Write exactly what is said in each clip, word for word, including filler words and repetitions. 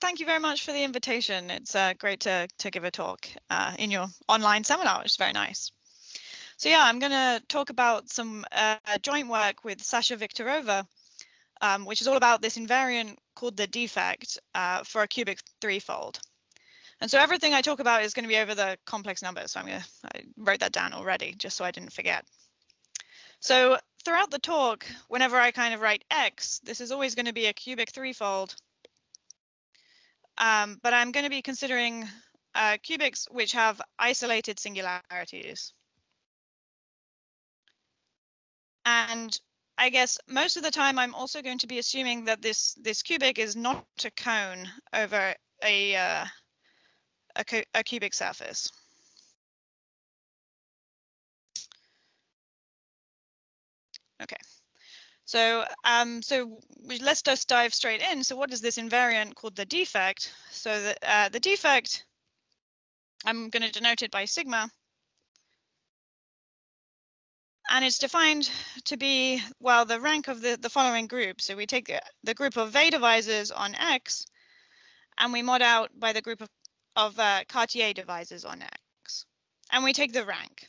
thank you very much for the invitation. It's uh, great to, to give a talk uh, in your online seminar, which is very nice. So yeah, I'm going to talk about some uh, joint work with Sasha Viktorova, um, which is all about this invariant called the defect uh, for a cubic three-fold. And so everything I talk about is going to be over the complex numbers. So I'm going to, I wrote that down already, just so I didn't forget. So throughout the talk, whenever I kind of write X, this is always going to be a cubic three-fold. Um, but I'm going to be considering uh, cubics which have isolated singularities. And I guess most of the time I'm also going to be assuming that this this cubic is not a cone over a uh, a, cu a cubic surface. Okay, so um, so let's just dive straight in. So what is this invariant called the defect? So the uh, the defect, I'm going to denote it by sigma, and it's defined to be, well, the rank of the the following group. So we take the group of Weil divisors on X, and we mod out by the group of of uh, Cartier divisors on X, and we take the rank.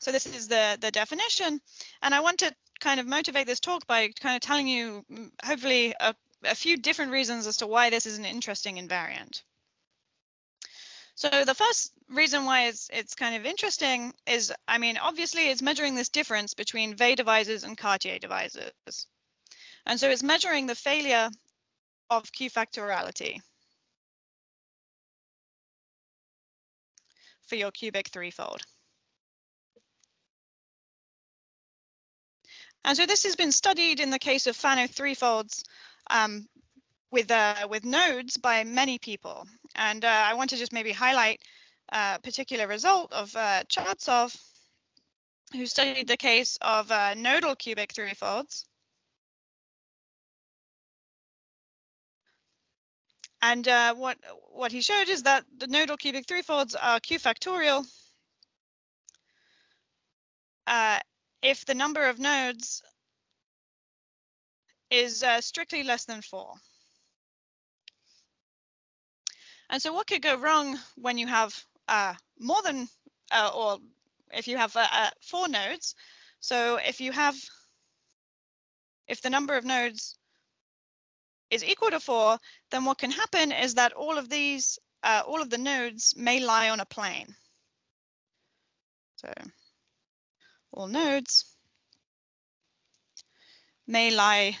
So this is the, the definition, and I want to kind of motivate this talk by kind of telling you, hopefully, a, a few different reasons as to why this is an interesting invariant. So the first reason why it's, it's kind of interesting is, I mean, obviously it's measuring this difference between Weil divisors and Cartier divisors. And so it's measuring the failure of q-factoriality for your cubic threefold. And so this has been studied in the case of Fano three-folds um, with uh, with nodes by many people. And uh, I want to just maybe highlight a particular result of uh, Cheltsov, who studied the case of uh, nodal cubic three-folds. And uh, what what he showed is that the nodal cubic three-folds are q-factorial Uh, if the number of nodes is uh, strictly less than four. And so what could go wrong when you have uh, more than, uh, or if you have uh, uh, four nodes? So if you have, if the number of nodes is equal to four, then what can happen is that all of these, uh, all of the nodes may lie on a plane. So all nodes may lie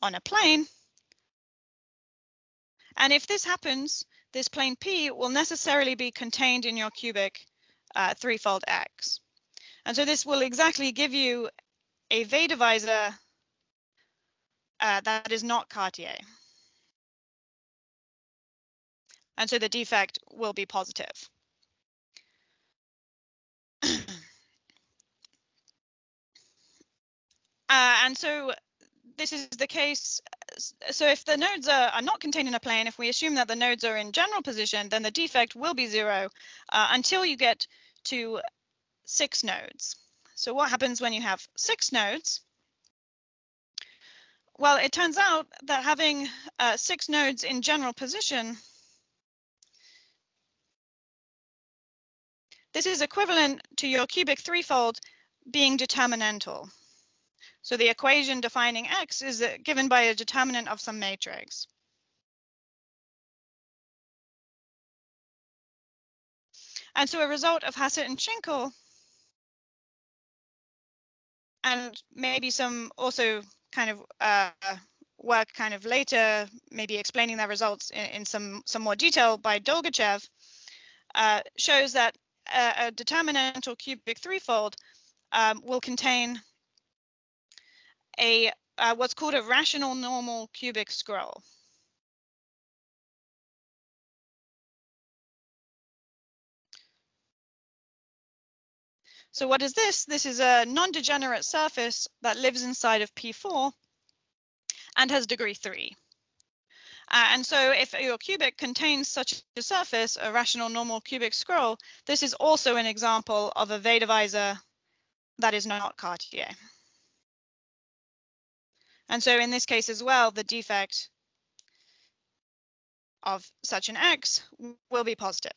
on a plane. And if this happens, this plane P will necessarily be contained in your cubic uh, threefold X. And so this will exactly give you a Weil divisor uh, that is not Cartier. And so the defect will be positive. Uh, and so this is the case. So if the nodes are, are not contained in a plane, if we assume that the nodes are in general position, then the defect will be zero uh, until you get to six nodes. So what happens when you have six nodes? Well, it turns out that having uh, six nodes in general position, this is equivalent to your cubic threefold being determinantal. So the equation defining X is given by a determinant of some matrix. And so a result of Hassett and Schinkel, and maybe some also kind of uh, work kind of later, maybe explaining their results in, in some, some more detail by Dolgachev, uh, shows that a, a determinantal cubic threefold um, will contain a uh, what's called a rational normal cubic scroll. So what is this? This is a non-degenerate surface that lives inside of P four and has degree three. Uh, and so if your cubic contains such a surface, a rational normal cubic scroll, this is also an example of a Weil divisor that is not Cartier. And so in this case as well, the defect of such an X will be positive.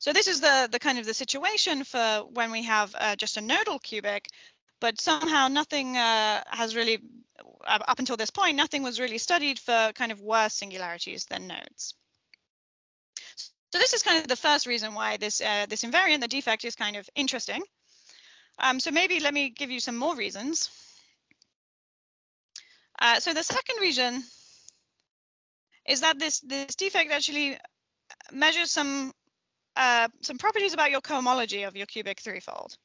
So this is the, the kind of the situation for when we have uh, just a nodal cubic, but somehow nothing uh, has really, up until this point, nothing was really studied for kind of worse singularities than nodes. So this is kind of the first reason why this, uh, this invariant, the defect, is kind of interesting. Um, so maybe let me give you some more reasons. Uh, so the second reason is that this, this defect actually measures some Uh, some properties about your cohomology of your cubic three-fold.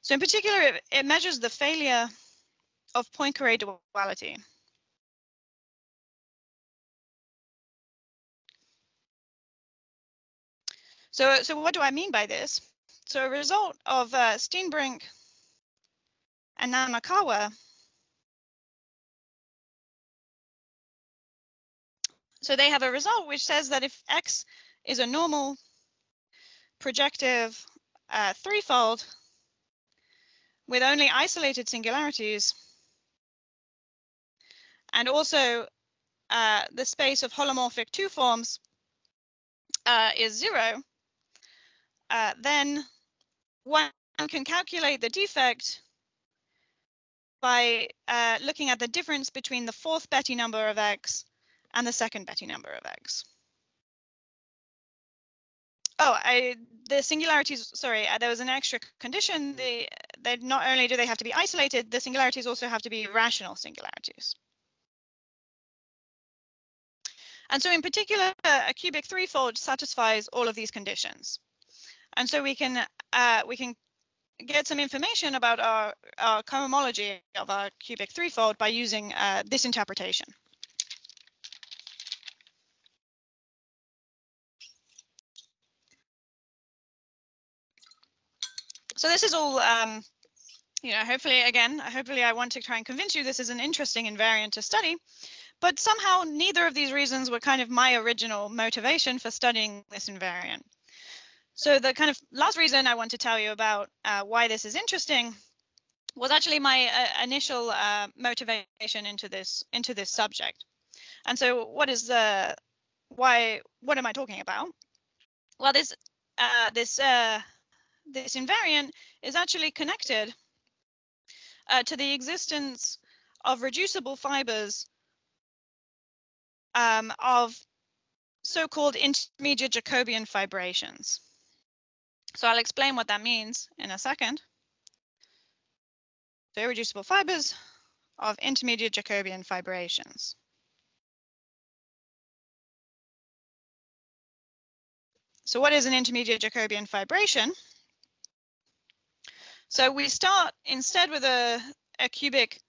So in particular, it, it measures the failure of Poincaré duality. So, so what do I mean by this? So a result of uh, Steenbrink and Namikawa. So they have a result which says that if X is a normal projective uh, threefold with only isolated singularities, and also uh, the space of holomorphic two forms uh, is zero, uh, then one can calculate the defect by uh, looking at the difference between the fourth Betti number of X and the second Betti number of X. Oh, I, the singularities, sorry, there was an extra condition. They, they not only do they have to be isolated, the singularities also have to be rational singularities. And so in particular, a cubic threefold satisfies all of these conditions. And so we can uh, we can get some information about our, our cohomology of our cubic threefold by using uh, this interpretation. So this is all, um, you know, hopefully, again, hopefully I want to try and convince you this is an interesting invariant to study, but somehow neither of these reasons were kind of my original motivation for studying this invariant. So the kind of last reason I want to tell you about uh, why this is interesting was actually my uh, initial uh, motivation into this into this subject. And so what is the, why, what am I talking about? Well, this, uh, this, uh, This invariant is actually connected uh, to the existence of reducible fibers um, of so-called intermediate Jacobian fibrations. So I'll explain what that means in a second. So irreducible fibers of intermediate Jacobian fibrations. So what is an intermediate Jacobian fibration? So we start instead with a, a cubic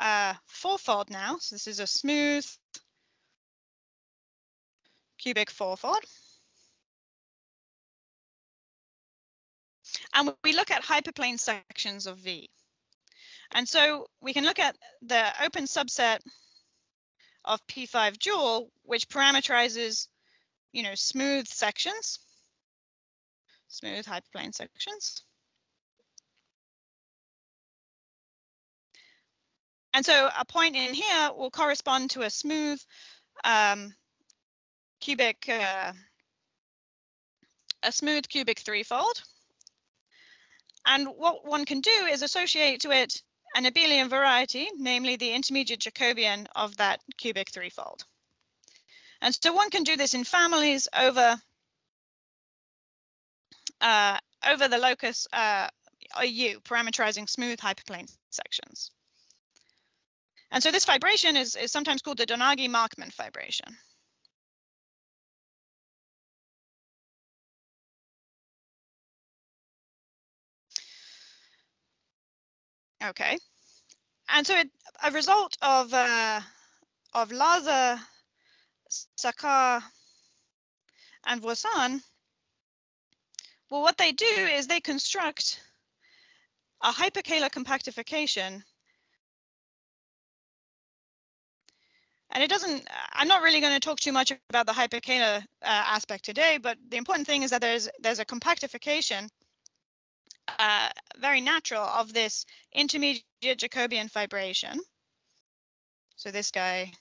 uh, fourfold now. So this is a smooth cubic fourfold. And we look at hyperplane sections of V. And so we can look at the open subset of P five dual, which parameterizes, you know, smooth sections, smooth hyperplane sections. And so a point in here will correspond to a smooth um, cubic, uh, a smooth cubic threefold. And what one can do is associate to it an abelian variety, namely the intermediate Jacobian of that cubic threefold. And so one can do this in families over uh, over the locus uh, U, parameterizing smooth hyperplane sections. And so this fibration is, is sometimes called the Donagi-Markman fibration. Okay, and so it, a result of uh, of Laza, Sakaar, and Voisin. Well, what they do is they construct a hypercalar compactification. And it doesn't, I'm not really going to talk too much about the hypercalar uh, aspect today, but the important thing is that there's, there's a compactification uh, very natural of this intermediate Jacobian vibration. So this guy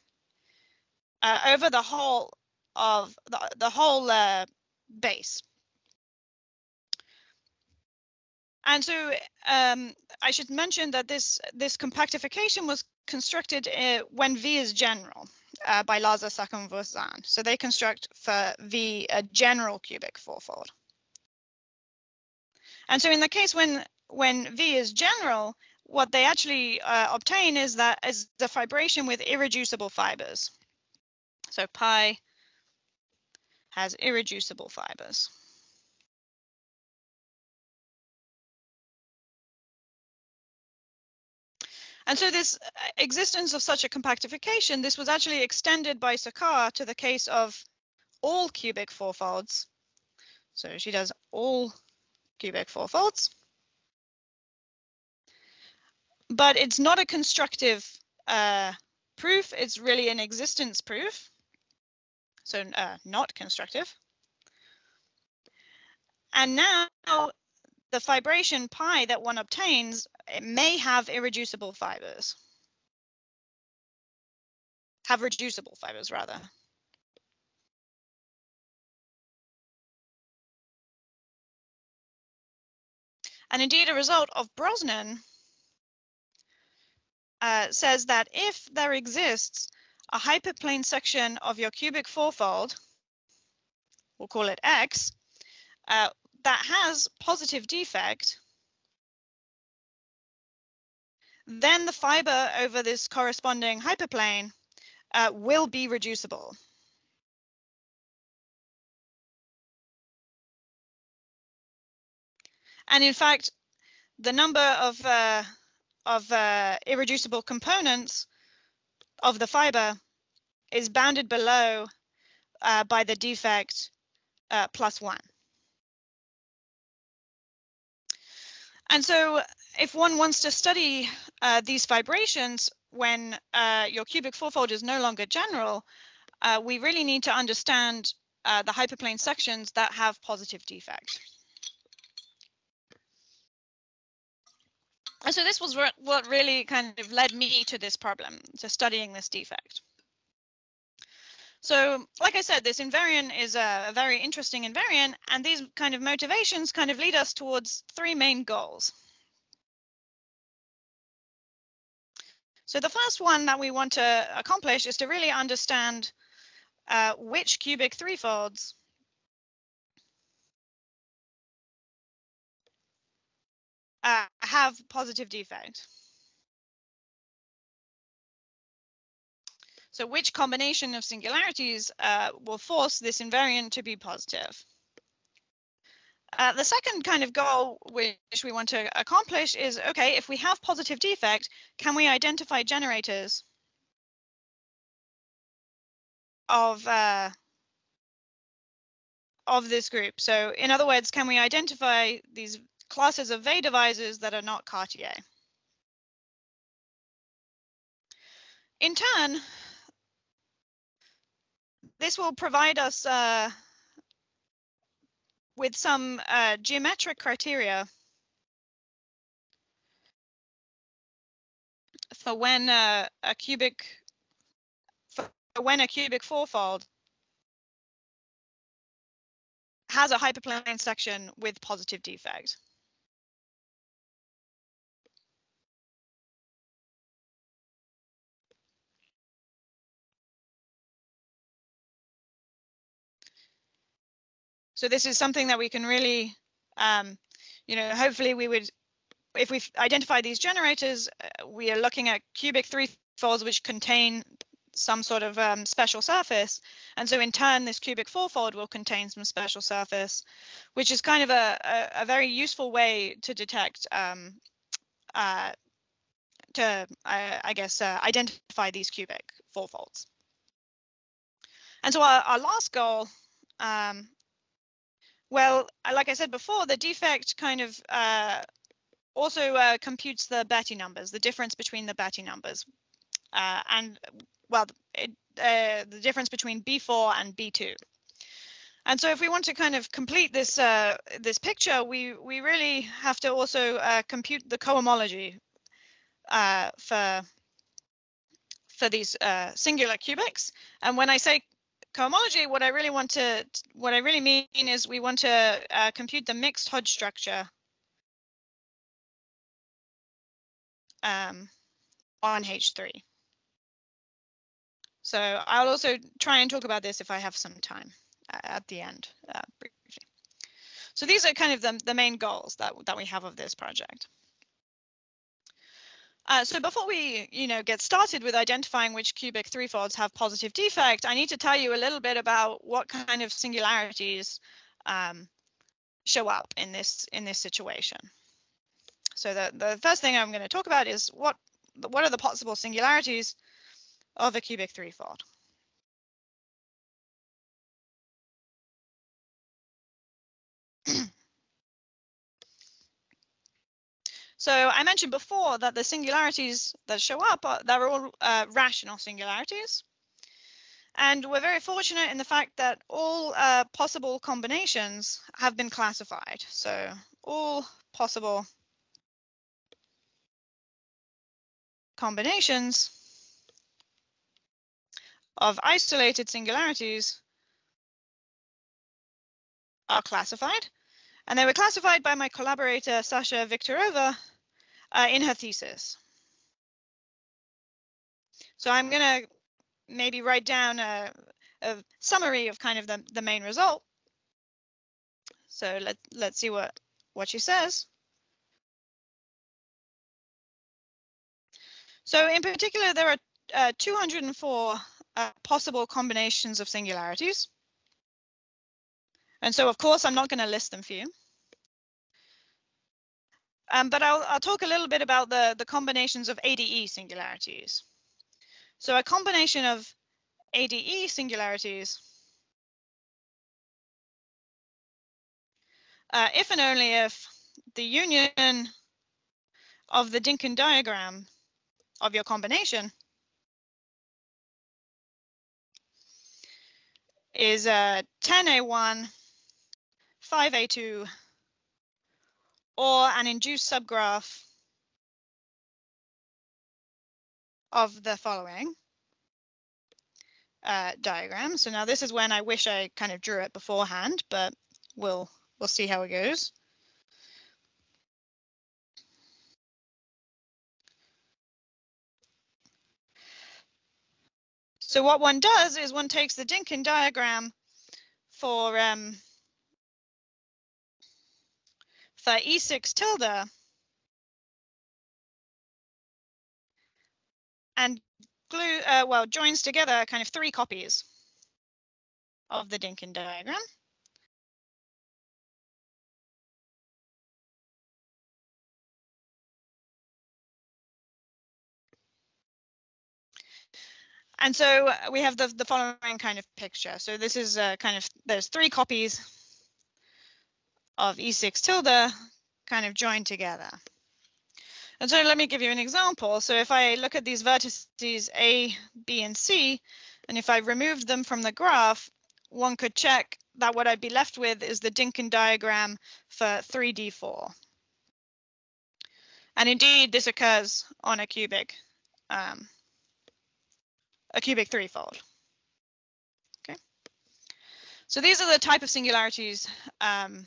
uh, over the whole of the, the whole uh, base. And so um, I should mention that this this compactification was constructed uh, when V is general uh, by Laza, Sakaar, and Voisin. So they construct for V a general cubic fourfold. And so in the case when when V is general, what they actually uh, obtain is that is the vibration with irreducible fibers. So pi has irreducible fibers. And so this existence of such a compactification, this was actually extended by Sakaar to the case of all cubic fourfolds. So she does all cubic fourfolds. But it's not a constructive uh, proof. It's really an existence proof. So uh, not constructive. And now the vibration pi that one obtains, it may have irreducible fibers. Have reducible fibers, rather. And indeed, a result of Brosnan uh, says that if there exists a hyperplane section of your cubic fourfold, we'll call it X, uh, that has positive defect, then the fiber over this corresponding hyperplane uh, will be reducible. And in fact, the number of uh, of uh, irreducible components of the fiber is bounded below uh, by the defect uh, plus one. And so if one wants to study uh, these vibrations when uh, your cubic fourfold is no longer general, uh, we really need to understand uh, the hyperplane sections that have positive defect. And so this was what really kind of led me to this problem, to studying this defect. So like I said, this invariant is a, a very interesting invariant, and these kind of motivations kind of lead us towards three main goals. So the first one that we want to accomplish is to really understand uh, which cubic three-folds uh, have positive defect. So which combination of singularities uh, will force this invariant to be positive? Uh, the second kind of goal which we want to accomplish is, okay, if we have positive defect, can we identify generators of uh, of this group? So in other words, can we identify these classes of Weil divisors that are not Cartier? In turn, this will provide us uh, with some uh, geometric criteria for when uh, a cubic for when a cubic fourfold has a hyperplane section with positive defect. So this is something that we can really, um, you know, hopefully we would, if we identify these generators, uh, we are looking at cubic three-folds which contain some sort of um, special surface. And so in turn, this cubic fourfold will contain some special surface, which is kind of a, a, a very useful way to detect, um, uh, to, I, I guess, uh, identify these cubic fourfolds. And so our, our last goal, um, well, like I said before, the defect kind of uh, also uh, computes the Betti numbers, the difference between the Betti numbers, uh, and well, it, uh, the difference between B four and B two. And so if we want to kind of complete this uh, this picture, we, we really have to also uh, compute the cohomology uh, for, for these uh, singular cubics. And when I say cohomology, what I really want to, what I really mean is we want to uh, compute the mixed Hodge structure um, on H three. So I'll also try and talk about this if I have some time at the end uh, briefly. So these are kind of the, the main goals that, that we have of this project. Uh, so before we, you know, get started with identifying which cubic three-folds have positive defect, I need to tell you a little bit about what kind of singularities um, show up in this in this situation. So the, the first thing I'm going to talk about is what what are the possible singularities of a cubic three-fold. So I mentioned before that the singularities that show up, are, they're all uh, rational singularities. And we're very fortunate in the fact that all uh, possible combinations have been classified. So all possible combinations of isolated singularities are classified. And they were classified by my collaborator, Sasha Viktorova, uh, in her thesis. So I'm going to maybe write down a, a summary of kind of the, the main result. So let, let's see what, what she says. So in particular, there are uh, two hundred four uh, possible combinations of singularities. And so, of course, I'm not going to list them for you. Um, but I'll, I'll talk a little bit about the, the combinations of A D E singularities. So a combination of A D E singularities, uh, if and only if the union of the Dynkin diagram of your combination is uh, ten A one, five A two, or an induced subgraph of the following uh, diagram. So now this is when I wish I kind of drew it beforehand, but we'll we'll see how it goes. So what one does is one takes the Dynkin diagram for um, for E six tilde and glue, uh, well, joins together kind of three copies of the Dynkin diagram. And so we have the, the following kind of picture. So this is uh, kind of, there's three copies of E six tilde kind of joined together. And so let me give you an example. So if I look at these vertices A, B, and C, and if I removed them from the graph, one could check that what I'd be left with is the Dynkin diagram for three D four. And indeed, this occurs on a cubic, um, a cubic three-fold. Okay. So these are the type of singularities um,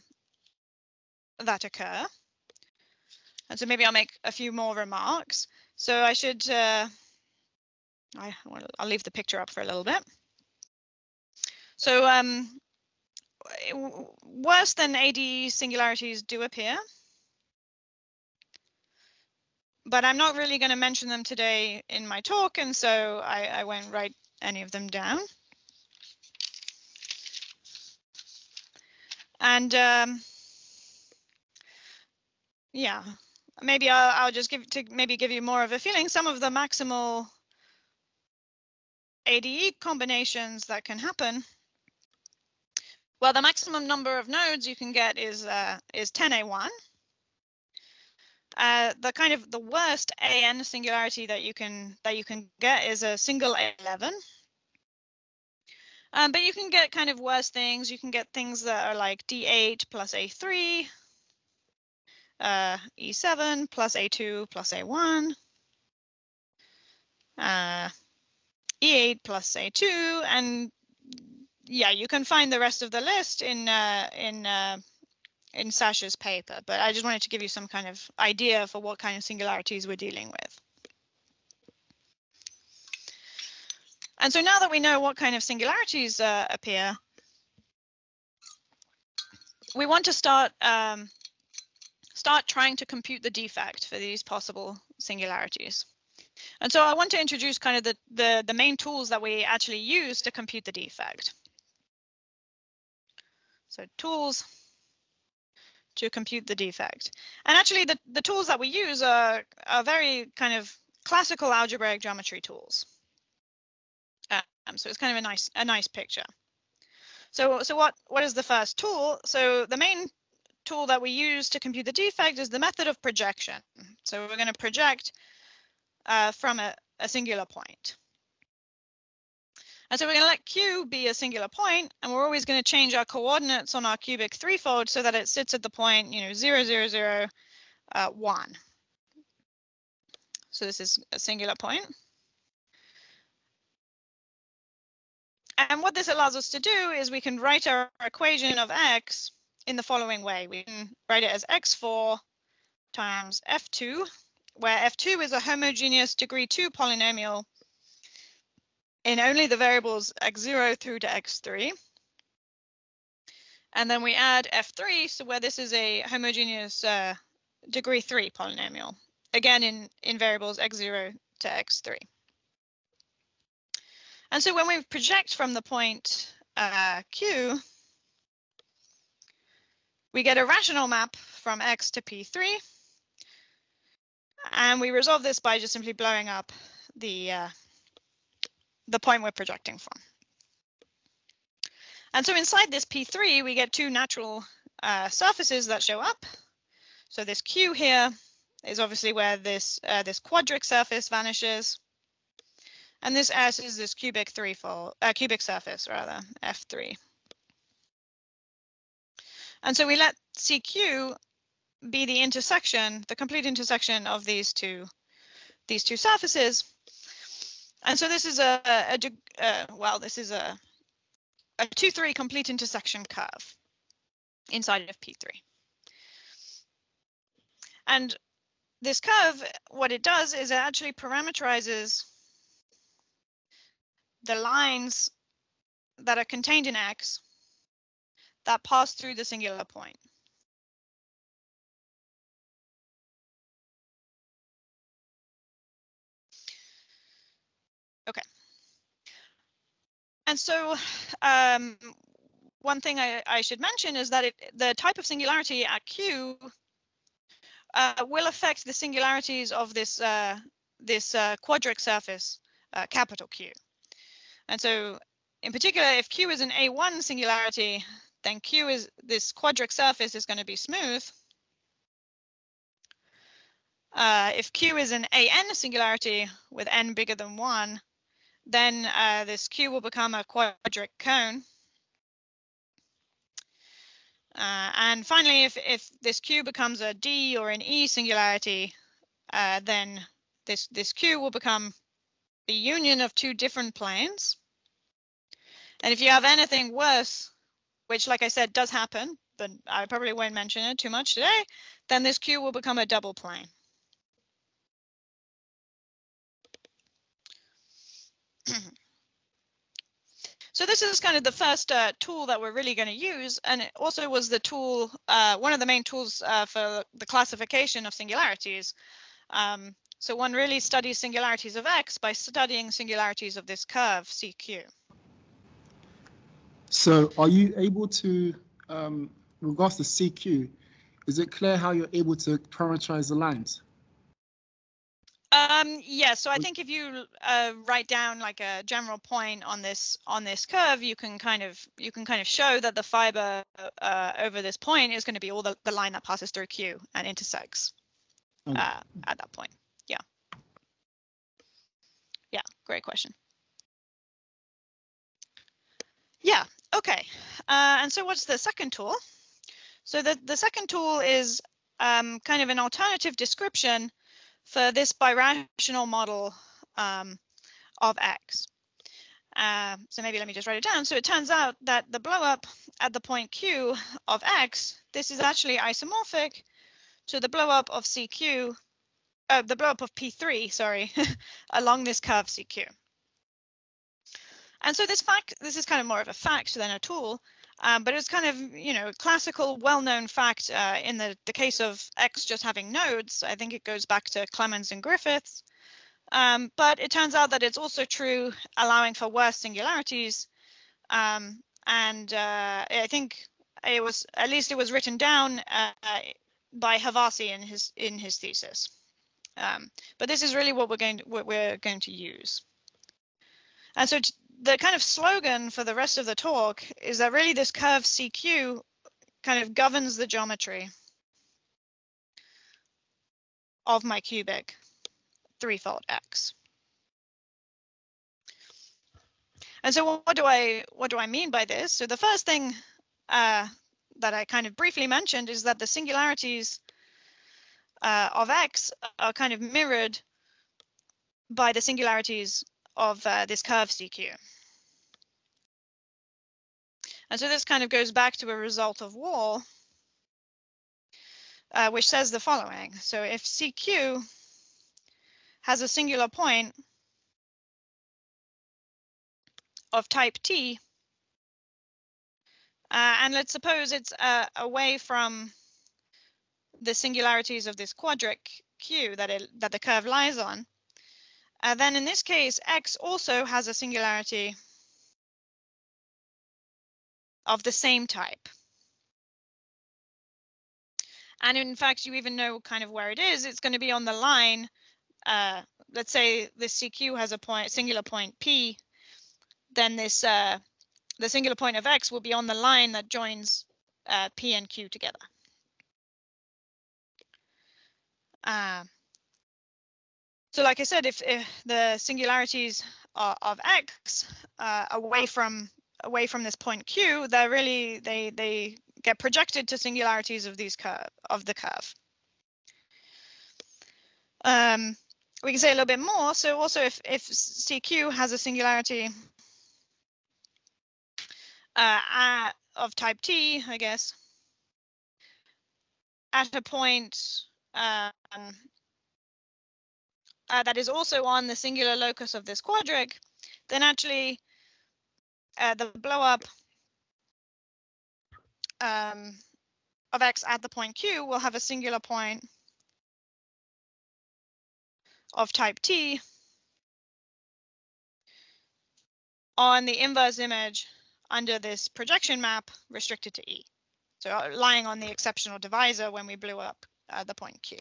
that occur. And so maybe I'll make a few more remarks. So I should, uh, I, I'll leave the picture up for a little bit. So um, worse than A D E singularities do appear, but I'm not really going to mention them today in my talk, and so I, I won't write any of them down. And um, yeah, maybe I'll, I'll just give to maybe give you more of a feeling. Some of the maximal A D E combinations that can happen. Well, the maximum number of nodes you can get is uh, is ten A one. Uh, the kind of the worst A N singularity that you can that you can get is a single A eleven. Um, but you can get kind of worse things. You can get things that are like D eight plus A three, uh, E seven plus A two plus A one, uh, E eight plus A two, and yeah, you can find the rest of the list in uh, in uh, in Sasha's paper. But I just wanted to give you some kind of idea for what kind of singularities we're dealing with. And so now that we know what kind of singularities uh, appear, we want to start um, start trying to compute the defect for these possible singularities. And so I want to introduce kind of the, the, the main tools that we actually use to compute the defect. So tools to compute the defect. And actually the, the tools that we use are, are very kind of classical algebraic geometry tools. Um, so it's kind of a nice a nice picture. So so what what is the first tool? So the main tool that we use to compute the defect is the method of projection. So we're going to project uh, from a, a singular point. And so we're going to let Q be a singular point, and we're always going to change our coordinates on our cubic threefold so that it sits at the point, you know, zero zero zero uh, one. So this is a singular point. And what this allows us to do is we can write our equation of x in the following way. We can write it as x four times f two, where f two is a homogeneous degree two polynomial in only the variables x zero through to x three. And then we add f three, so where this is a homogeneous uh, degree three polynomial, again in, in variables x zero to x three. And so when we project from the point uh, Q, we get a rational map from X to P three. And we resolve this by just simply blowing up the, uh, the point we're projecting from. And so inside this P three, we get two natural uh, surfaces that show up. So this Q here is obviously where this, uh, this quadric surface vanishes. And this S is this cubic threefold, uh, cubic surface rather, F three. And so we let C Q be the intersection, the complete intersection of these two, these two surfaces. And so this is a, a, a uh, well, this is a a two three complete intersection curve inside of P three. And this curve, what it does is it actually parameterizes the lines that are contained in X that pass through the singular point. Okay. And so um, one thing I, I should mention is that it, the type of singularity at Q uh, will affect the singularities of this, uh, this uh, quadric surface, uh, capital Q. And so in particular, if Q is an A one singularity, then Q is this quadric surface is going to be smooth. Uh, if Q is an A n singularity with n bigger than one, then uh, this Q will become a quadric cone. Uh, and finally, if, if this Q becomes a D or an E singularity, uh, then this, this Q will become the union of two different planes. And if you have anything worse, which like I said does happen, but I probably won't mention it too much today, then this Q will become a double plane. So this is kind of the first uh, tool that we're really going to use, and it also was the tool, uh, one of the main tools uh, for the classification of singularities. Um, So one really studies singularities of X by studying singularities of this curve, C Q. So are you able to, um, in regards to C Q, is it clear how you're able to parameterize the lines? Um, yeah, so I think if you uh, write down like a general point on this on this curve, you can kind of you can kind of show that the fiber uh, over this point is going to be all the, the line that passes through Q and intersects okay. uh, at that point. Yeah, great question. Yeah, okay. Uh, and so what's the second tool? So the, the second tool is um, kind of an alternative description for this birational model um, of X. Uh, so maybe let me just write it down. So it turns out that the blow up at the point Q of X, this is actually isomorphic to the blow up of C Q, uh, the blow up of P three, sorry, along this curve C Q. And so this fact, this is kind of more of a fact than a tool, um, but it's kind of, you know, classical, well-known fact uh, in the, the case of X just having nodes. I think it goes back to Clemens and Griffiths. Um, but it turns out that it's also true allowing for worse singularities. Um, and uh, I think it was, at least it was written down uh, by Havasi in his in his thesis. Um, but this is really what we're going to, what we're going to use. And so the kind of slogan for the rest of the talk is that really this curve C Q kind of governs the geometry of my cubic three-fold X. And so what do I what do I mean by this? So the first thing uh, that I kind of briefly mentioned is that the singularities uh, of X are kind of mirrored by the singularities of uh, this curve C Q. And so this kind of goes back to a result of Wall, uh, which says the following. So if C Q has a singular point of type T, uh, and let's suppose it's uh, away from the singularities of this quadric Q that it, that the curve lies on, uh, then in this case X also has a singularity of the same type. And in fact, you even know kind of where it is. It's going to be on the line. Uh, let's say this C Q has a point, singular point P, then this uh, the singular point of X will be on the line that joins uh, P and Q together. Uh, so like I said, if, if the singularities are, of X uh, away from away from this point Q, they're really they they get projected to singularities of these curve of the curve. Um, We can say a little bit more. So also if, if C Q has a singularity uh, uh, of type T, I guess, at a point um, uh, that is also on the singular locus of this quadric, then actually uh, the blow up um, of X at the point Q will have a singular point of type T on the inverse image under this projection map restricted to E. So lying on the exceptional divisor when we blew up uh, the point Q.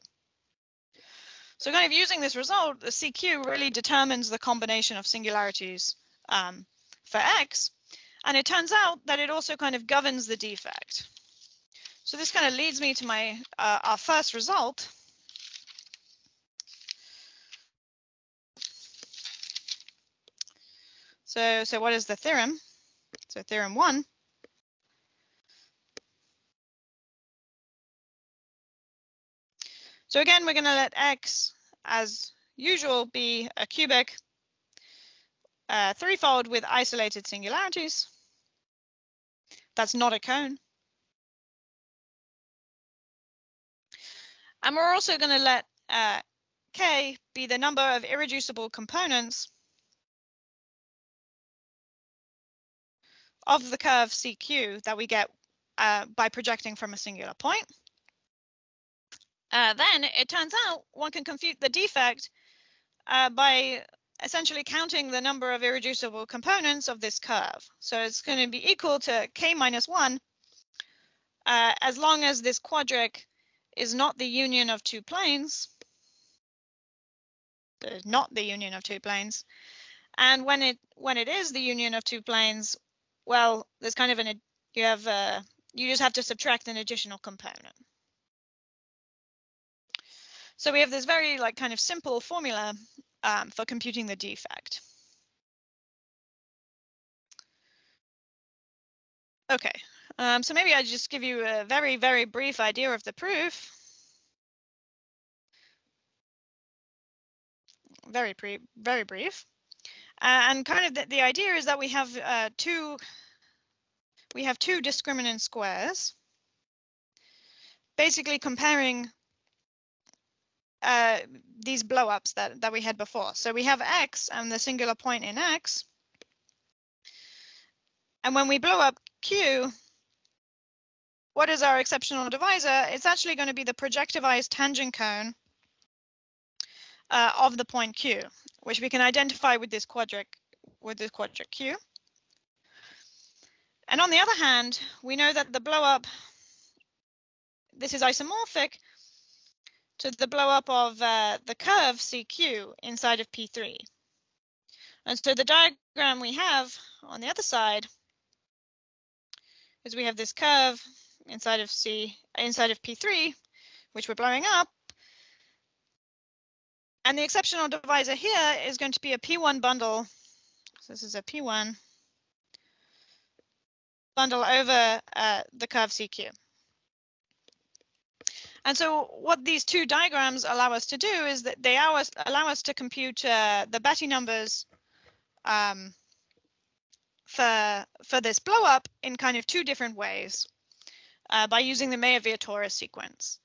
So kind of using this result, the C Q really determines the combination of singularities um, for X. And it turns out that it also kind of governs the defect. So this kind of leads me to my uh, our first result. So, so what is the theorem? So theorem one. So again, we're going to let X, as usual, be a cubic uh, threefold with isolated singularities. That's not a cone. And we're also going to let uh, K be the number of irreducible components of the curve C Q that we get uh, by projecting from a singular point. Uh, then it turns out one can compute the defect uh, by essentially counting the number of irreducible components of this curve. So it's going to be equal to K minus one uh, as long as this quadric is not the union of two planes. So it's not the union of two planes. And when it when it is the union of two planes, well, there's kind of an, you have, uh, you just have to subtract an additional component. So we have this very like kind of simple formula um, for computing the defect. Okay, um, so maybe I just give you a very, very brief idea of the proof. Very, pre very brief. Uh, and kind of the, the idea is that we have uh, two, we have two discriminant squares, basically comparing uh, these blow-ups that, that we had before. So we have X and the singular point in X. And when we blow up Q, what is our exceptional divisor? It's actually going to be the projectivized tangent cone uh, of the point Q, which we can identify with this quadric with this quadric Q. And on the other hand, we know that the blow up, this is isomorphic to the blow up of uh, the curve C Q inside of P three. And so the diagram we have on the other side is we have this curve inside of C, inside of P three, which we're blowing up. And the exceptional divisor here is going to be a P one bundle. So this is a P one bundle over uh, the curve C Q. And so what these two diagrams allow us to do is that they allow us, allow us to compute uh, the Betti numbers um, for, for this blow up in kind of two different ways uh, by using the Mayer-Viratora sequence.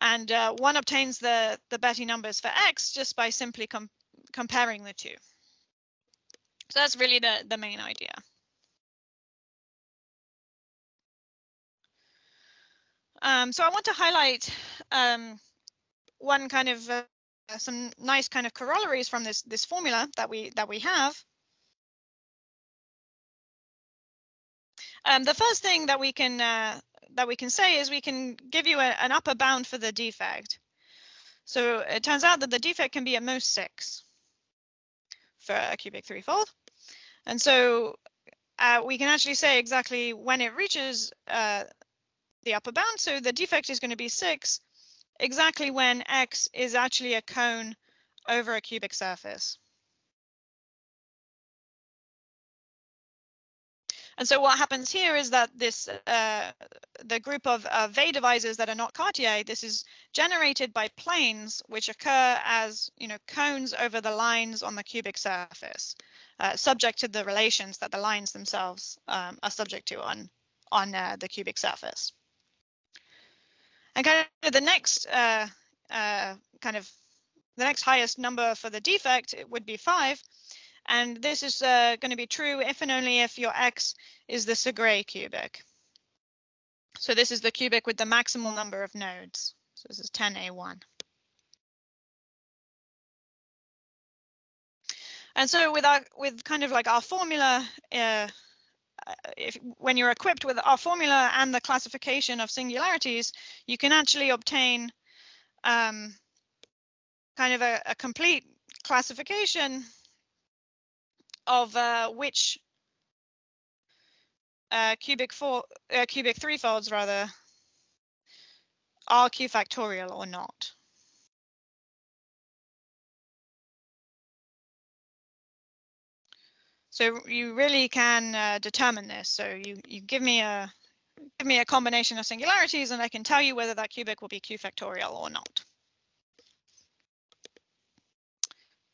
And uh, one obtains the, the Betti numbers for X just by simply com comparing the two. So that's really the, the main idea. Um, so I want to highlight um, one kind of uh, some nice kind of corollaries from this this formula that we that we have. Um, the first thing that we can uh, that we can say is we can give you a, an upper bound for the defect. So it turns out that the defect can be at most six for a cubic three-fold, and so uh, we can actually say exactly when it reaches Uh, the upper bound. So the defect is going to be six exactly when X is actually a cone over a cubic surface. And so what happens here is that this uh, the group of uh, Weil divisors that are not Cartier, this is generated by planes which occur as, you know, cones over the lines on the cubic surface, uh, subject to the relations that the lines themselves um, are subject to on on uh, the cubic surface. And kind of the next uh, uh, kind of the next highest number for the defect, it would be five, and this is uh, going to be true if and only if your X is the Segre cubic. So this is the cubic with the maximal number of nodes. So this is ten A one. And so with our with kind of like our formula, uh, if when you're equipped with our formula and the classification of singularities, you can actually obtain um, kind of a, a complete classification of uh, which uh, cubic four uh, cubic three-folds rather are q-factorial or not. So you really can uh, determine this. So you, you give me a give me a combination of singularities and I can tell you whether that cubic will be Q factorial or not.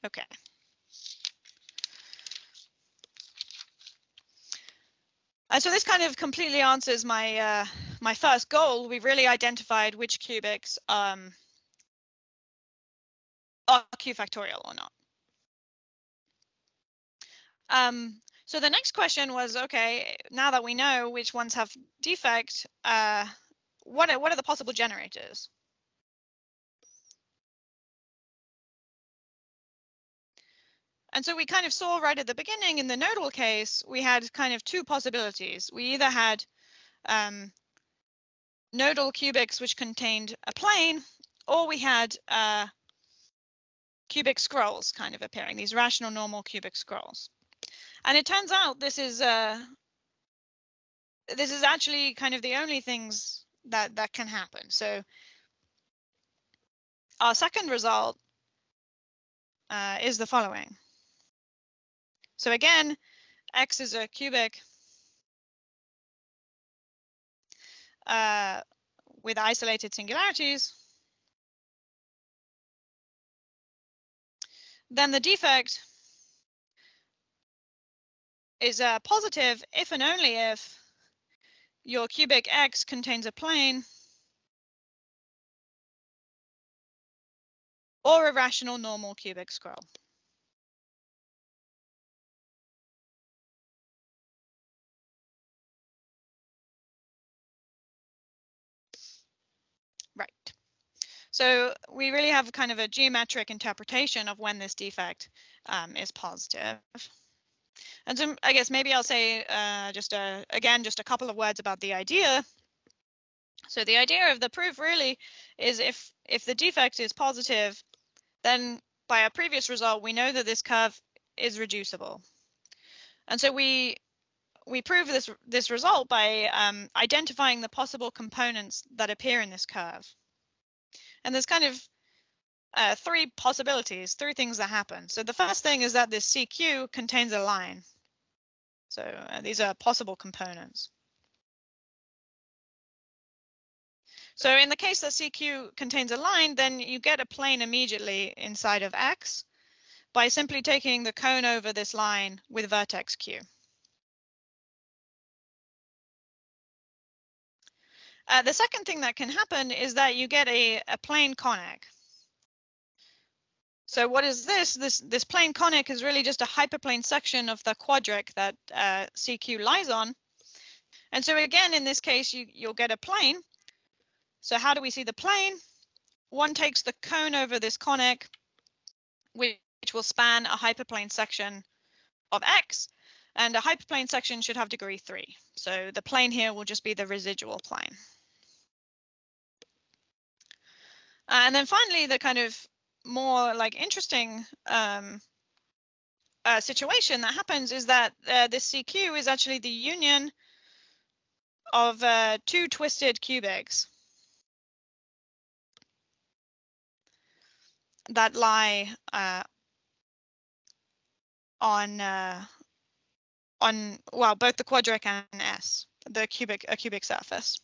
OK. And so this kind of completely answers my uh, my first goal. We've really identified which cubics um, are Q factorial or not. Um, so the next question was, okay, now that we know which ones have defect, uh, what are, what are the possible generators? And so we kind of saw right at the beginning in the nodal case, we had kind of two possibilities. We either had um, nodal cubics which contained a plane, or we had uh, cubic scrolls kind of appearing, these rational normal cubic scrolls. And it turns out this is uh, this is actually kind of the only things that that can happen. So our second result uh, is the following. So again, X is a cubic uh, with isolated singularities, then the defect is uh, positive if and only if your cubic X contains a plane or a rational normal cubic scroll. Right. So we really have kind of a geometric interpretation of when this defect um, is positive. And so I guess maybe I'll say uh, just a, again, just a couple of words about the idea. So the idea of the proof really is if if the defect is positive, then by our previous result, we know that this curve is reducible. And so we we prove this this result by um, identifying the possible components that appear in this curve. And there's kind of Uh, three possibilities, three things that happen. So the first thing is that this C Q contains a line. So uh, these are possible components. So in the case that C Q contains a line, then you get a plane immediately inside of X by simply taking the cone over this line with vertex Q. Uh, the second thing that can happen is that you get a, a plane conic. So what is this? This this plane conic is really just a hyperplane section of the quadric that uh, C Q lies on. And so again, in this case, you, you'll get a plane. So how do we see the plane? One takes the cone over this conic, which will span a hyperplane section of X, and a hyperplane section should have degree three. So the plane here will just be the residual plane. And then finally, the kind of more like interesting um, uh, situation that happens is that uh, this C Q is actually the union of uh, two twisted cubics that lie uh, on uh, on well both the quadric and S, the cubic a cubic surface.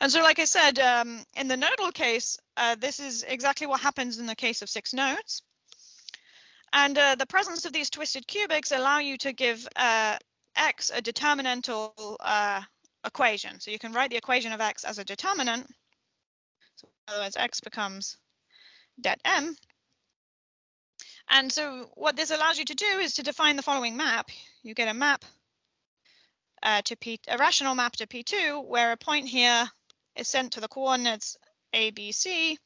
And so, like I said, um, in the nodal case, uh, this is exactly what happens in the case of six nodes. And uh, the presence of these twisted cubics allow you to give uh, X a determinantal uh, equation. So you can write the equation of X as a determinant. So in other words, X becomes det M. And so what this allows you to do is to define the following map. You get a map uh, to P, a rational map to P two, where a point here is sent to the coordinates A B C,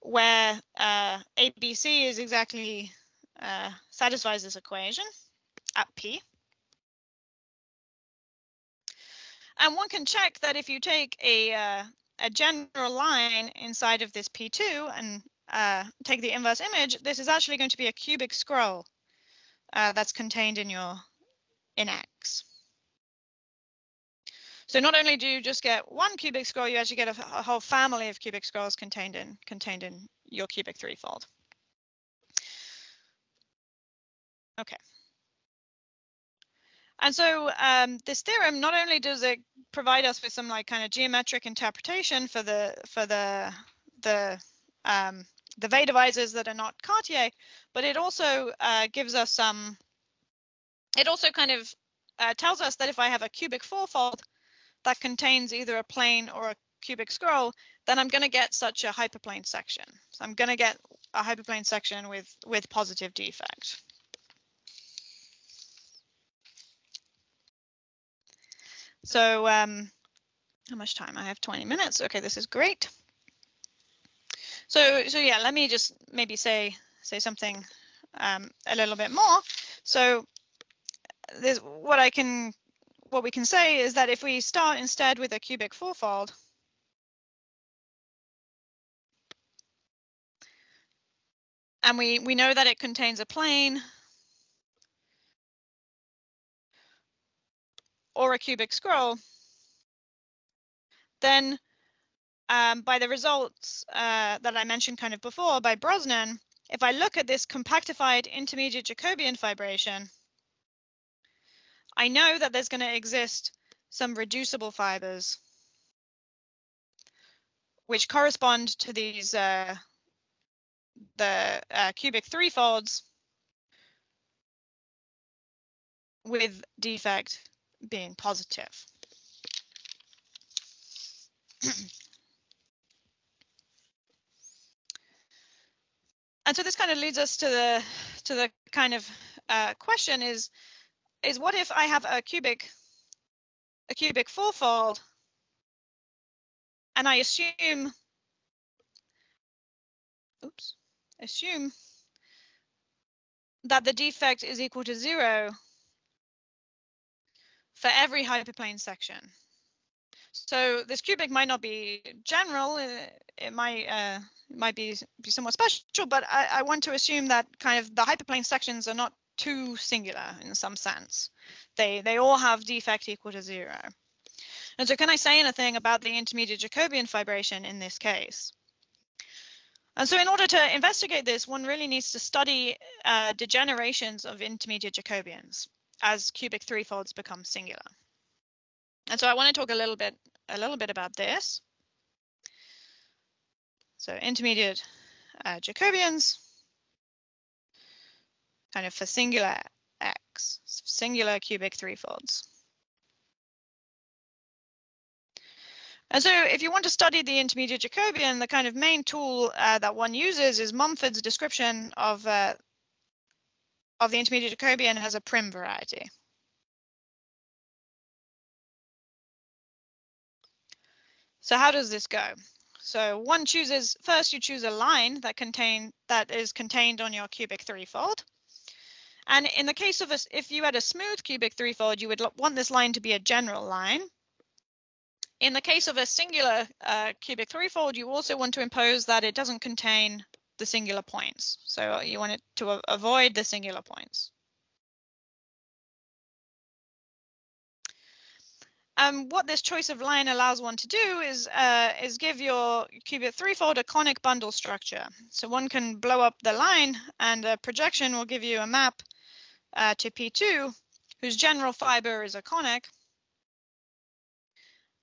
where uh, A B C is exactly uh, satisfies this equation at P. And one can check that if you take a uh, a general line inside of this P two and uh, take the inverse image, this is actually going to be a cubic scroll uh, that's contained in your in X. So not only do you just get one cubic scroll, you actually get a, a whole family of cubic scrolls contained in contained in your cubic three-fold. Okay. And so um, this theorem, not only does it provide us with some like kind of geometric interpretation for the for the the um, the Weil divisors that are not Cartier, but it also uh, gives us some. It also kind of uh, tells us that if I have a cubic four-fold that contains either a plane or a cubic scroll, then I'm going to get such a hyperplane section. So I'm going to get a hyperplane section with with positive defect. So um, how much time? I have twenty minutes. OK, this is great. So so yeah, let me just maybe say say something um, a little bit more. So this what I can. What we can say is that if we start instead with a cubic four-fold, and we, we know that it contains a plane or a cubic scroll, then um, by the results uh, that I mentioned kind of before by Brosnan, if I look at this compactified intermediate Jacobian fibration, I know that there's going to exist some reducible fibers, which correspond to these uh, the uh, cubic three-folds, with defect being positive. And so this kind of leads us to the to the kind of uh, question is is what if I have a cubic a cubic four-fold, and I assume oops assume that the defect is equal to zero for every hyperplane section. So this cubic might not be general, it might uh, it might be, be somewhat special, but I, I want to assume that kind of the hyperplane sections are not too singular in some sense. They, they all have defect equal to zero. And so can I say anything about the intermediate Jacobian fibration in this case? And so in order to investigate this, one really needs to study uh, degenerations of intermediate Jacobians as cubic three-folds become singular. And so I want to talk a little bit a little bit about this. So intermediate uh, Jacobians, kind of for singular X, singular cubic three-folds. And so if you want to study the intermediate Jacobian, the kind of main tool uh, that one uses is Mumford's description of uh, of the intermediate Jacobian has a Prym variety. So how does this go? So one chooses, first you choose a line that contain that is contained on your cubic threefold. And in the case of a, if you had a smooth cubic threefold, you would want this line to be a general line. In the case of a singular uh, cubic threefold, you also want to impose that it doesn't contain the singular points. So you want it to avoid the singular points. Um, what this choice of line allows one to do is uh, is give your cubic threefold a conic bundle structure. So one can blow up the line, and a projection will give you a map uh, to P two, whose general fiber is a conic,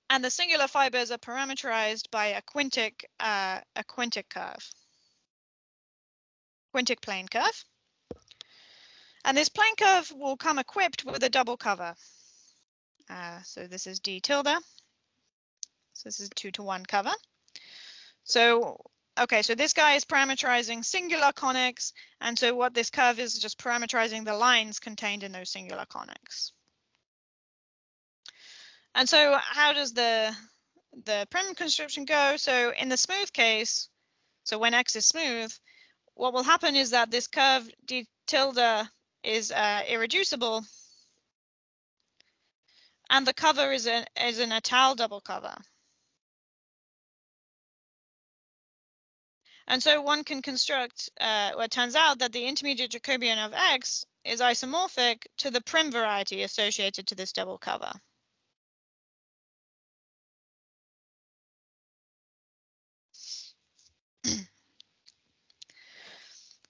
and the singular fibers are parameterized by a quintic uh, a quintic curve, quintic plane curve, and this plane curve will come equipped with a double cover. Uh, so this is D tilde. So this is a two to one cover. So, okay, so this guy is parameterizing singular conics. And so what this curve is just parameterizing the lines contained in those singular conics. And so how does the, the Prym construction go? So in the smooth case, so when X is smooth, what will happen is that this curve D tilde is uh, irreducible. And the cover is an is an étale double cover. And so one can construct, uh, well, it turns out that the intermediate Jacobian of X is isomorphic to the Prym variety associated to this double cover.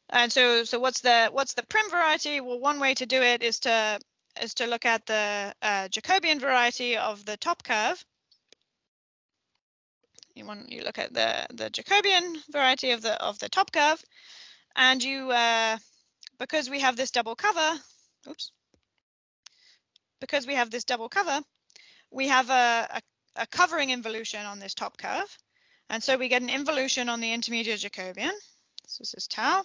And so, so what's the what's the Prym variety? Well, one way to do it is to is to look at the uh, Jacobian variety of the top curve. You want you look at the the Jacobian variety of the of the top curve, and you uh, because we have this double cover, oops, because we have this double cover, we have a, a, a covering involution on this top curve, and so we get an involution on the intermediate Jacobian. So this is tau,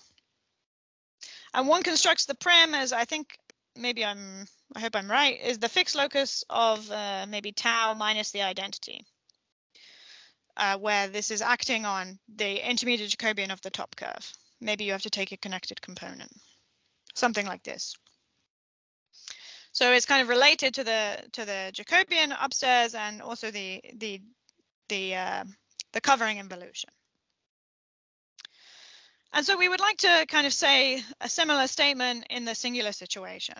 and one constructs the Prym as I think. Maybe I'm, I hope I'm right, is the fixed locus of uh, maybe tau minus the identity, uh, where this is acting on the intermediate Jacobian of the top curve. Maybe you have to take a connected component, something like this. So it's kind of related to the to the Jacobian upstairs and also the the the uh, the covering involution. And so we would like to kind of say a similar statement in the singular situation.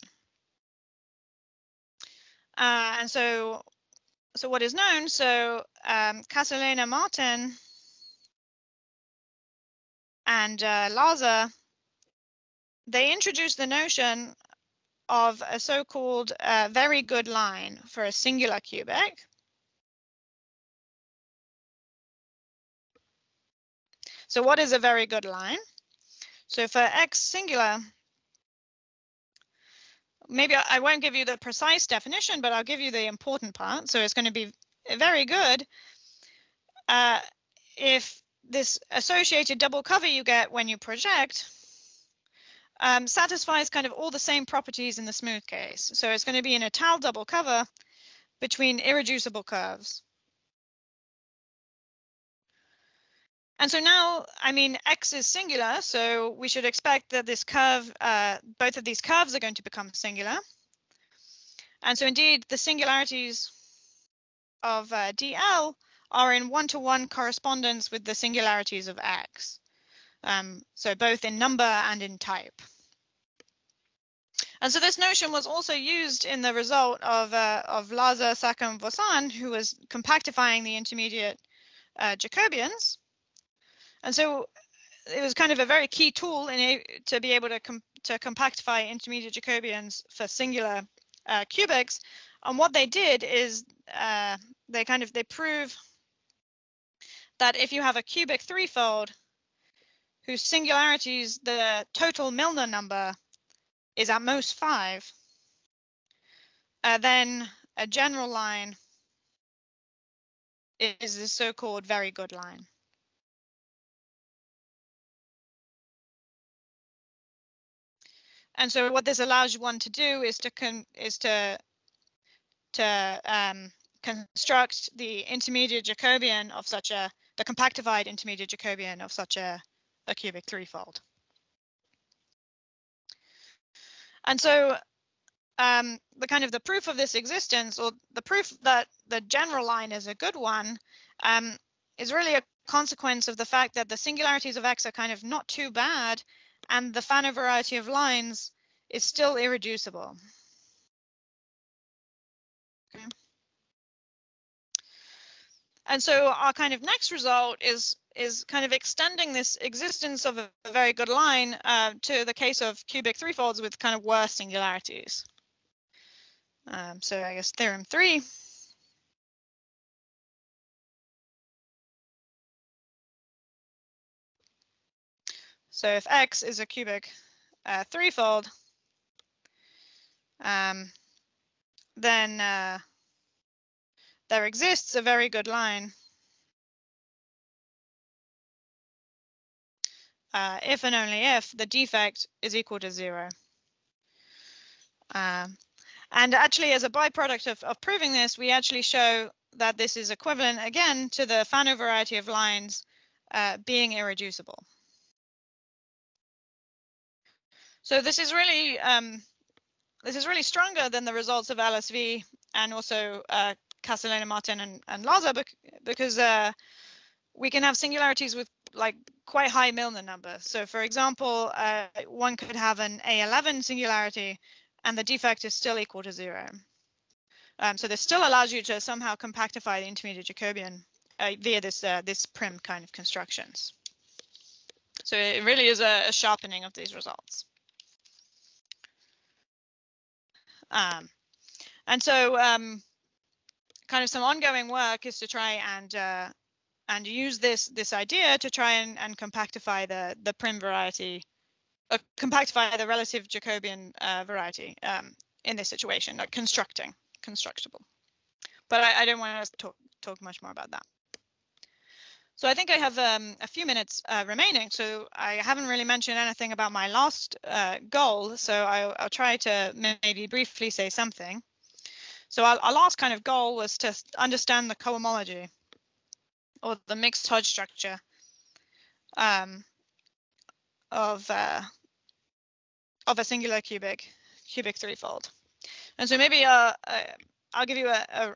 Uh, and so, so what is known? So um, Casalena Martin and uh, Laza, they introduced the notion of a so-called uh, very good line for a singular cubic. So what is a very good line? So for X singular, maybe I won't give you the precise definition, but I'll give you the important part. So it's going to be very good uh, if this associated double cover you get when you project um, satisfies kind of all the same properties in the smooth case. So it's going to be an étale double cover between irreducible curves. And so now, I mean, X is singular, so we should expect that this curve, uh, both of these curves are going to become singular. And so indeed, the singularities of uh, D L are in one-to-one correspondence with the singularities of X. Um, so both in number and in type. And so this notion was also used in the result of, uh, of Laza, Sakaar and Voisin, who was compactifying the intermediate uh, Jacobians. And so it was kind of a very key tool in it to be able to, com to compactify intermediate Jacobians for singular uh, cubics. And what they did is uh, they kind of they prove that if you have a cubic threefold whose singularities, the total Milnor number is at most five, uh, then a general line is the so-called very good line. And so what this allows one to do is to con is to to um, construct the intermediate Jacobian of such a the compactified intermediate Jacobian of such a, a cubic threefold. And so um, the kind of the proof of this existence, or the proof that the general line is a good one, um, is really a consequence of the fact that the singularities of X are kind of not too bad, and the Fano variety of lines is still irreducible. Okay. And so our kind of next result is is kind of extending this existence of a very good line uh, to the case of cubic threefolds with kind of worse singularities. Um, so I guess theorem three. So if X is a cubic uh, threefold, um, then uh, there exists a very good line uh, if and only if the defect is equal to zero. Uh, and actually, as a byproduct of, of proving this, we actually show that this is equivalent again to the Fano variety of lines uh, being irreducible. So this is really um, this is really stronger than the results of L S V and also uh, Casalena Martin and, and Laza because uh, we can have singularities with like quite high Milnor number. So for example, uh, one could have an A eleven singularity and the defect is still equal to zero. Um, so this still allows you to somehow compactify the intermediate Jacobian uh, via this uh, this Prym kind of constructions. So it really is a, a sharpening of these results. Um, and so um, kind of some ongoing work is to try and uh, and use this this idea to try and, and compactify the the Prym variety, uh, compactify the relative Jacobian uh, variety um, in this situation, like constructing constructible. But I, I don't want to talk talk much more about that. So I think I have um, a few minutes uh, remaining, so I haven't really mentioned anything about my last uh, goal, so I'll, I'll try to maybe briefly say something. So our, our last kind of goal was to understand the cohomology, or the mixed Hodge structure um, of uh, of a singular cubic cubic threefold. And so maybe uh, uh, I'll give you a, a,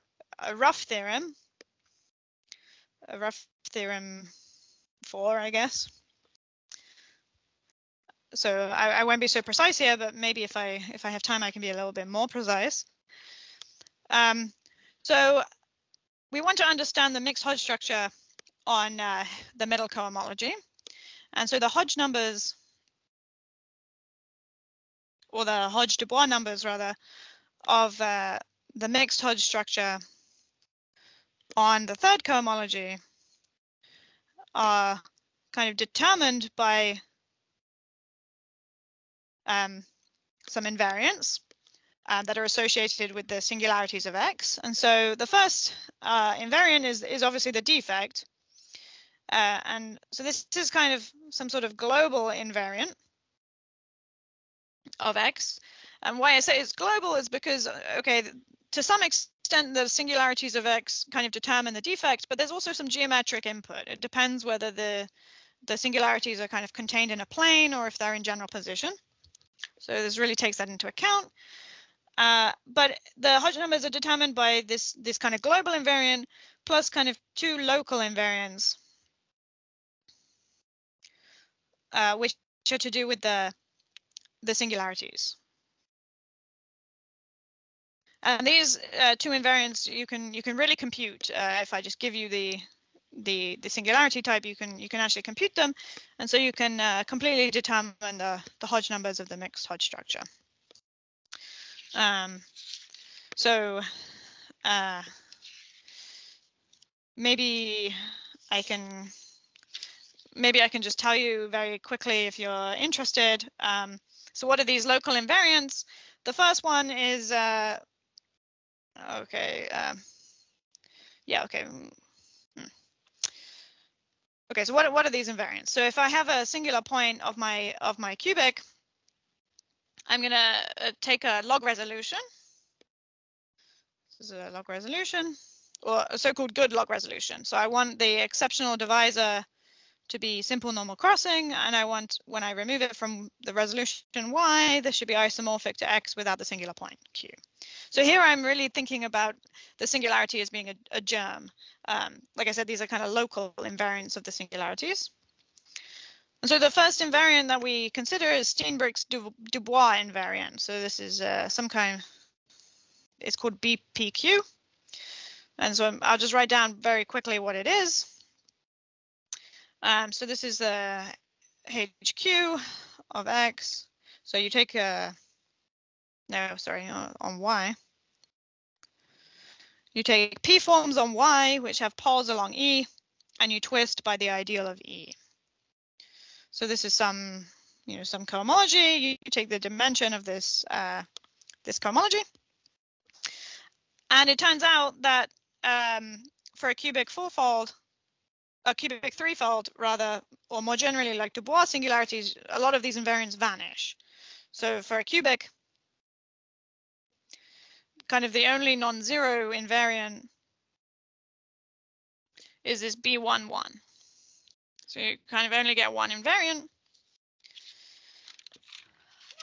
a rough theorem. A rough theorem four, I guess. So I, I won't be so precise here, but maybe if I if I have time, I can be a little bit more precise. Um, so we want to understand the mixed Hodge structure on uh, the middle cohomology, and so the Hodge numbers or the Hodge-Du Bois numbers rather, of uh, the mixed Hodge structure on the third cohomology are kind of determined by um, some invariants uh, that are associated with the singularities of X. And so the first uh, invariant is, is obviously the defect. Uh, and so this is kind of some sort of global invariant of X. And why I say it's global is because, okay, to some extent, the singularities of X kind of determine the defect, but there's also some geometric input. It depends whether the, the singularities are kind of contained in a plane or if they're in general position. So this really takes that into account. Uh, but the Hodge numbers are determined by this, this kind of global invariant plus kind of two local invariants, uh, which are to do with the, the singularities. And these uh, two invariants you can you can really compute. Uh, if I just give you the, the the singularity type, you can you can actually compute them, and so you can uh, completely determine the the Hodge numbers of the mixed Hodge structure. Um, so uh, maybe I can maybe I can just tell you very quickly if you're interested. Um, so what are these local invariants? The first one is. Uh, Okay. Um, yeah. Okay. Hmm. Okay. So what what are these invariants? So if I have a singular point of my of my cubic, I'm gonna uh, take a log resolution. This is a log resolution, or a so-called good log resolution. So I want the exceptional divisor to be simple normal crossing, and I want when I remove it from the resolution Y, this should be isomorphic to X without the singular point Q. So here I'm really thinking about the singularity as being a, a germ. Um, like I said, these are kind of local invariants of the singularities. And so the first invariant that we consider is Steenbrink's Du, Du Bois invariant. So this is uh, some kind, it's called B P Q. And so I'll just write down very quickly what it is. Um, so this is the H Q of X. So you take a, no, sorry, on, on Y. You take P forms on Y, which have poles along E, and you twist by the ideal of E. So this is some, you know, some cohomology. You, you take the dimension of this, uh, this cohomology. And it turns out that um, for a cubic four-fold, a cubic three-fold rather, or more generally like Du Bois singularities, a lot of these invariants vanish. So for a cubic, kind of the only non-zero invariant is this B one one. So you kind of only get one invariant.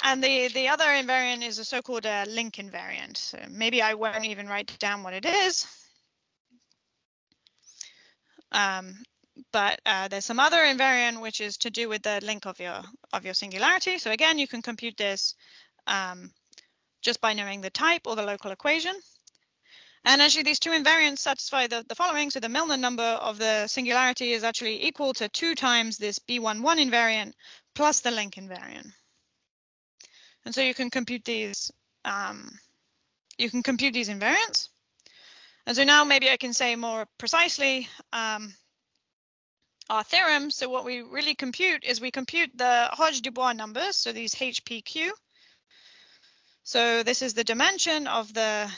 And the, the other invariant is a so-called uh, link invariant. So maybe I won't even write down what it is. Um, but uh, there's some other invariant which is to do with the link of your of your singularity. So again, you can compute this um, just by knowing the type or the local equation. And actually, these two invariants satisfy the, the following. So the Milnor number of the singularity is actually equal to two times this B one one invariant plus the link invariant. And so you can compute these. Um, you can compute these invariants. And so now maybe I can say more precisely um, our theorem. So what we really compute is we compute the Hodge-Du Bois numbers, so these H P Q. So this is the dimension of the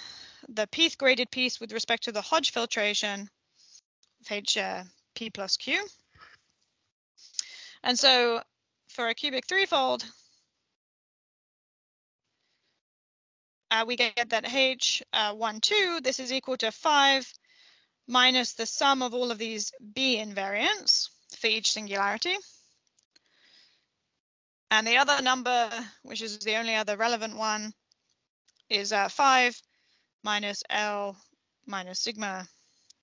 the pth graded piece with respect to the Hodge filtration of H uh, P plus Q. And so for a cubic threefold, Uh, we get that H uh, one two. This is equal to five minus the sum of all of these B invariants for each singularity. And the other number, which is the only other relevant one, is uh, five minus L minus sigma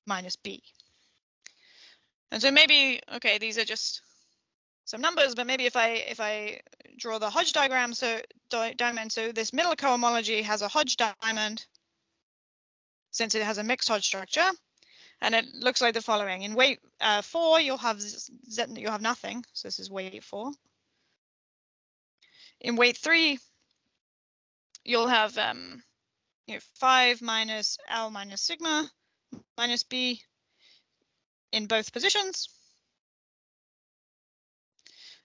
minus B. And so maybe, okay, these are just some numbers, but maybe if I if I draw the Hodge diagram, so di diamond, so this middle cohomology has a Hodge diamond since it has a mixed Hodge structure, and it looks like the following. In weight uh, four, you'll have z you'll have nothing, so this is weight four. In weight three, you'll have um, you know, five minus L minus sigma minus B in both positions.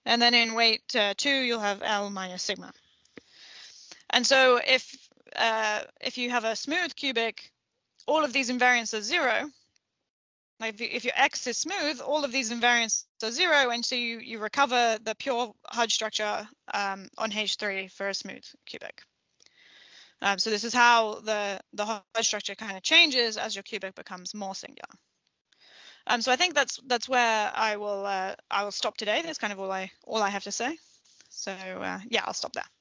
And then in weight uh, two, you'll have L minus sigma. And so if uh, if you have a smooth cubic, all of these invariants are zero. Like if, you, if your X is smooth, all of these invariants are zero, and so you, you recover the pure Hodge structure um, on H three for a smooth cubic. Um, so this is how the, the Hodge structure kind of changes as your cubic becomes more singular. Um, so I think that's that's where I will uh, I will stop today. That's kind of all I all I have to say. So uh, yeah, I'll stop there.